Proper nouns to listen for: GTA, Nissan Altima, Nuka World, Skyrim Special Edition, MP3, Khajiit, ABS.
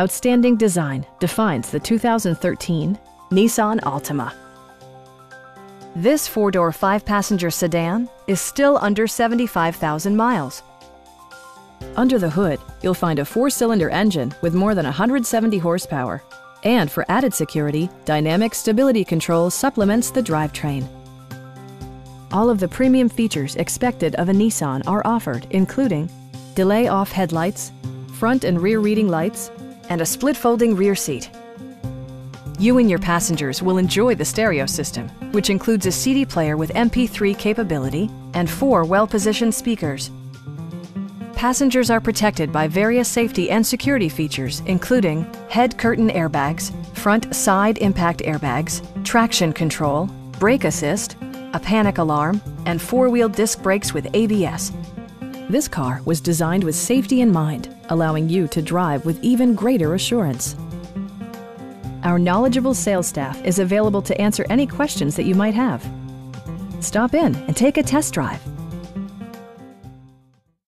Outstanding design defines the 2013 Nissan Altima. This four-door, five-passenger sedan is still under 75,000 miles. Under the hood, you'll find a four-cylinder engine with more than 170 horsepower. And for added security, Dynamic Stability Control supplements the drivetrain. All of the premium features expected of a Nissan are offered, including delay-off headlights, front and rear reading lights, and a split-folding rear seat. You and your passengers will enjoy the stereo system, which includes a CD player with MP3 capability and four well-positioned speakers. Passengers are protected by various safety and security features, including head curtain airbags, front side impact airbags, traction control, brake assist, a panic alarm, and four-wheel disc brakes with ABS. This car was designed with safety in mind, allowing you to drive with even greater assurance. Our knowledgeable sales staff is available to answer any questions that you might have. Stop in and take a test drive.